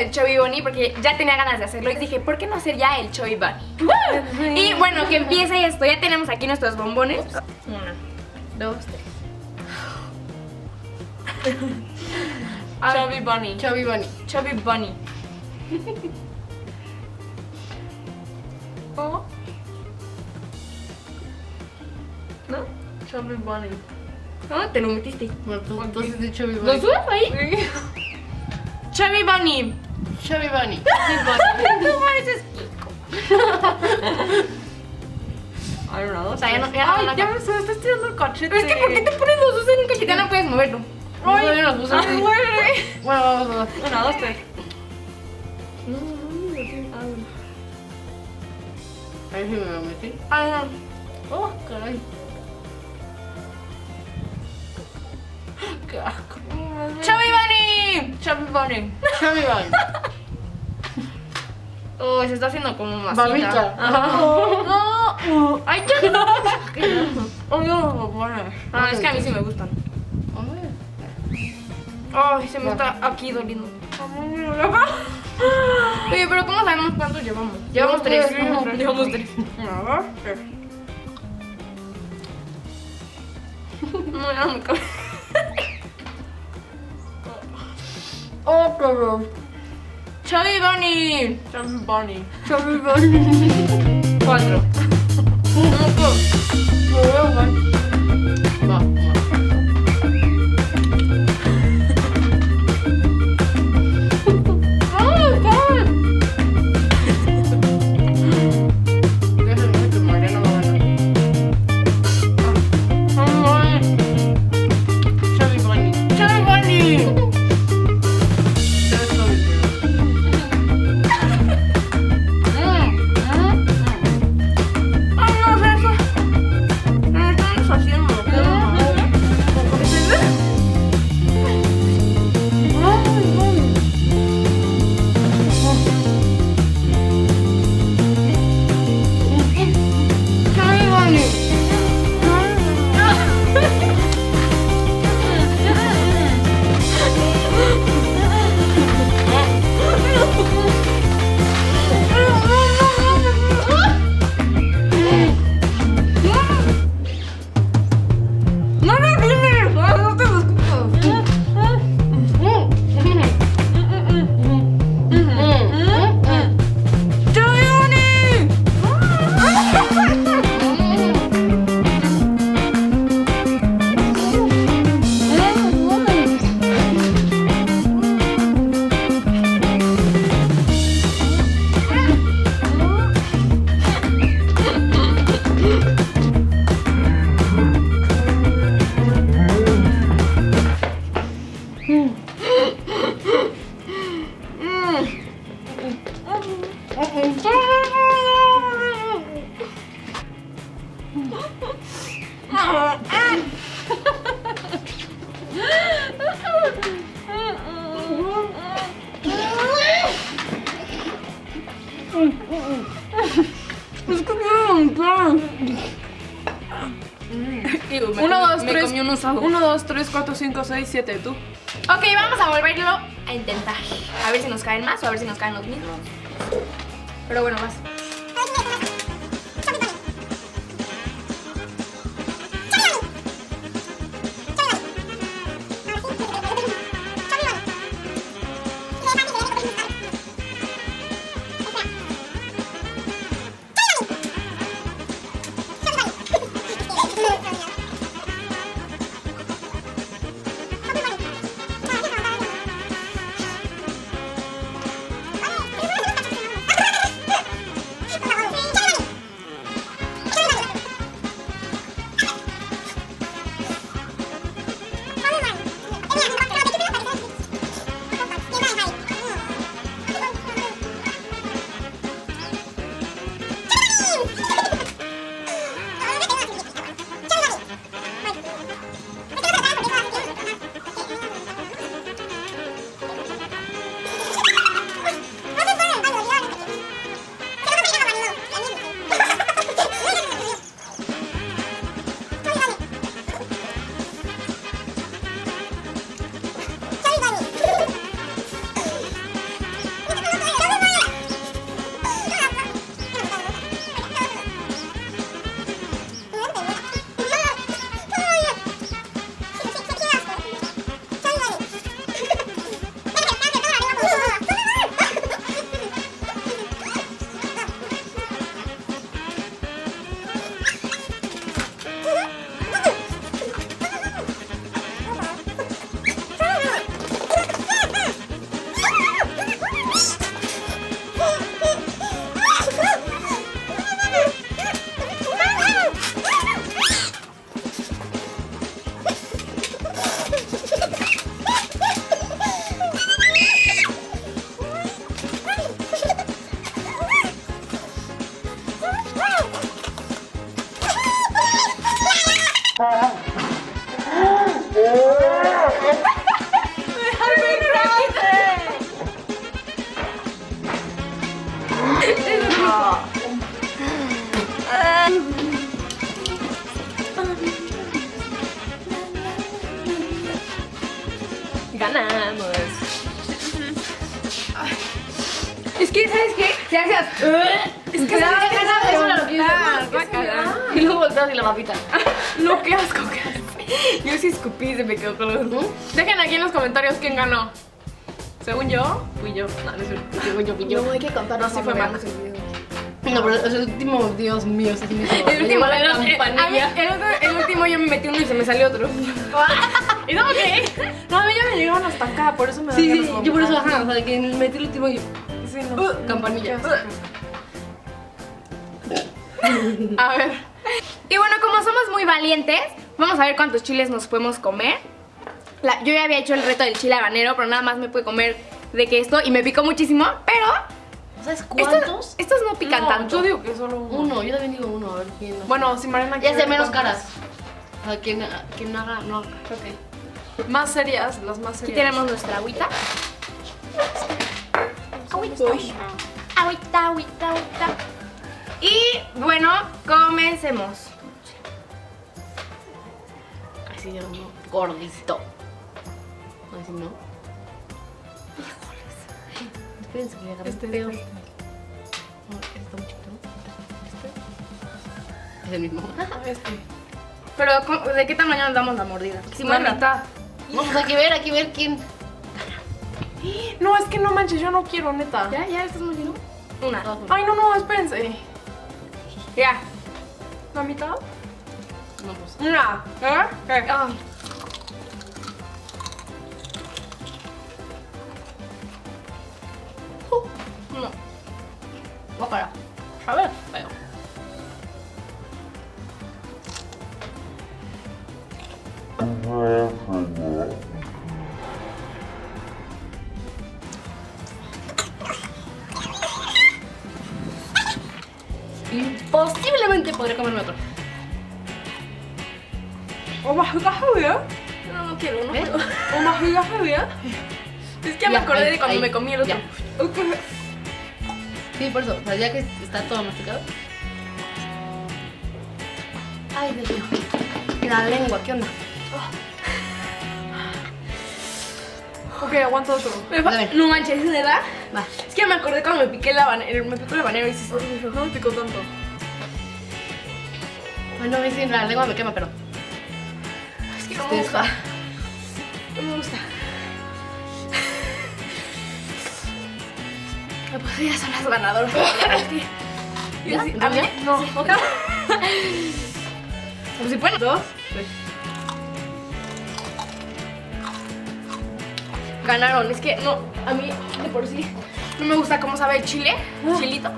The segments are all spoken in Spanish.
del Chubby Bunny porque ya tenía ganas de hacerlo y dije, ¿por qué no hacer ya el Chubby Bunny? Y bueno, que empiece esto. Ya tenemos aquí nuestros bombones. Uno, dos, tres. Chubby Bunny. Chubby Bunny. Chubby Bunny. ¿Cómo? ¿No? Chubby Bunny. ¿No? Te lo metiste. Bueno, tú has dicho Chubby Bunny. ¿Lo subes ahí? Sí. Chubby Bunny. Chubby Bunny. No pareces Kiko. I don't know. O sea, ya me estás tirando el cachete. Es que ¿por qué te pones los dos en un cachete? Ya no puedes moverlo. Ay, no, yo los puse. Bueno, vamos. Uno, dos, tres. Ahí sí me lo metí. Ah, no. Oh, caray. ¡Qué asco! ¡Chubby Bunny! ¡Chubby Bunny! ¡Chubby Bunny! Oh, se está haciendo como un masita. ¡No! ¡No! ¡Ay, qué no! ¡Oh, no! No, es que a mí sí me gustan. ¡Ay, se me está aquí doliendo! Oye, pero ¿cómo sabemos cuántos llevamos? Llevamos tres. Llevamos tres. No, ya no me cabe. Oh, pero... Chubby Bunny. Chubby Bunny. Chubby Bunny. 4. Uno, dos, tres, cuatro, cinco, seis, siete, tú. Ok, vamos a volverlo a intentar. A ver si nos caen más o a ver si nos caen los mismos. Pero bueno, más. Ganamos. Es que, ¿sabes qué? Te haces. Es que la ganas de una lo y luego volteas y la papita. No, qué asco, qué asco. Yo sí escupí, se me quedó con los dos. Dejen aquí en los comentarios quién ganó. Según yo, fui yo. No, no es cierto. Según yo, fui yo. No, hay que contarlo. No, sí fue Marcos. No, pero el último, Dios mío, se me hizo. El último, la campanilla. El último yo me metí uno y se me salió otro. ¿Y no qué? No, a mí ya me llegaron hasta acá, por eso me da. Sí, sí, yo por eso bajaba, o sea, de que metí el último y yo. Sí, no. Campanilla. A ver. Y bueno, como somos muy valientes, vamos a ver cuántos chiles nos podemos comer. Yo ya había hecho el reto del chile habanero, pero nada más me pude comer de que esto y me picó muchísimo, pero... ¿Sabes cuántos? Estos no pican tanto. Yo digo que solo uno. Yo también digo uno, a ver quién. Bueno, si Mariana quiere... Ya sé, menos caras. A quien haga, no. Ok. Más serias, las más serias. Aquí tenemos nuestra agüita. Agüita. Y bueno, comencemos. Así ya no, gordito. Así no. Espérense que le agarre peor. Está muy chiquito. Este. Es el mismo. Este. Pero ¿de qué tamaño nos damos la mordida? Si la mitad. Vamos a ver quién. No, es que no manches, yo no quiero, neta. ¿Ya estás mordiendo? Una. Ay, no, espérense. Ya. ¿La mitad? No, pues. Una. ¿Eh? Ay. No. Voy a parar. A ver, pero. Imposiblemente podré comerme otro. Oh my God, Javier. No quiero, no puedo. Oh my God, Javier. Es que me acordé de cuando me comí el otro. Sí, por eso, o sea, ya que está todo masticado. Ay, Dios mío. La lengua, ¿qué onda? Oh. Ok, aguanto otro. No manches, ¿de verdad? Va. Es que me acordé cuando me piqué el habanero, y se no me picó tanto. Ay, no, me dicen, la lengua me quema, pero... Es que no me gusta. Pues ya son las ganadoras. Y así, ¿a mí? No, otra. Pues si pueden. Dos. Tres. Ganaron, es que no, a mí de por sí no me gusta cómo sabe el chile. Chilito.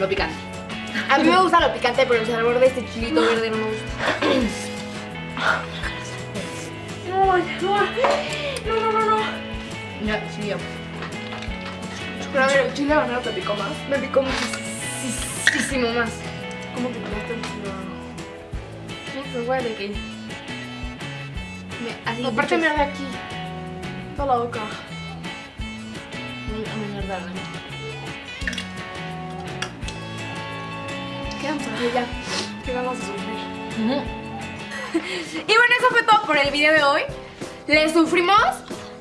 Lo picante. A mí me gusta lo picante, pero el sabor de este chilito verde no me gusta. No. Ya, sí, ya. Pero a ver, el chile habanero te picó más. Me picó muchísimo más. ¿Cómo te picaste el chile habanero? Sí, pues huele que. Aparte me arde aquí. Toda la boca. A mí me arde. Que vamos a sufrir. Y bueno, eso fue todo por el video de hoy. ¿Les sufrimos?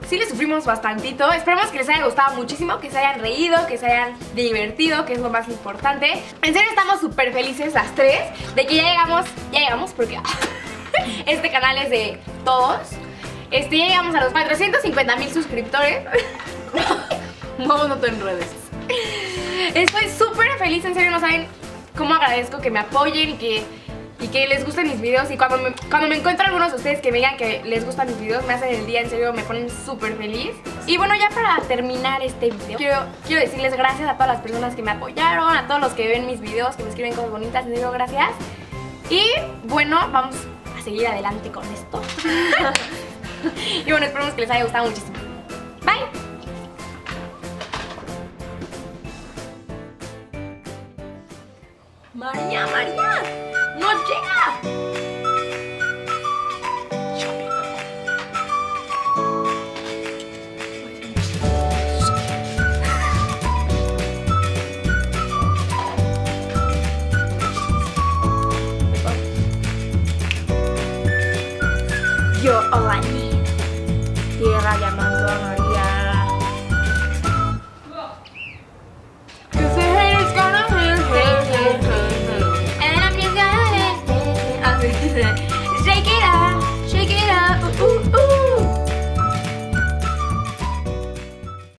Sí, les sufrimos bastantito. Esperemos que les haya gustado muchísimo, que se hayan reído, que se hayan divertido, que es lo más importante. En serio, estamos súper felices las tres de que ya llegamos porque este canal es de todos. Ya llegamos a los 450,000 suscriptores. Vámonos en redes. Estoy súper feliz, en serio, no saben cómo agradezco que me apoyen y que que les gusten mis videos. Y cuando me encuentro algunos de ustedes que me digan que les gustan mis videos, me hacen el día, en serio, me ponen súper feliz. Y bueno, ya para terminar este video, quiero decirles gracias a todas las personas que me apoyaron, a todos los que ven mis videos, que me escriben cosas bonitas, les digo gracias. Y bueno, vamos a seguir adelante con esto. Y bueno, esperemos que les haya gustado muchísimo. Bye. María, María, no llega. Chubby Bunny. Yo Olani, tierra llamando a María. Shake it up.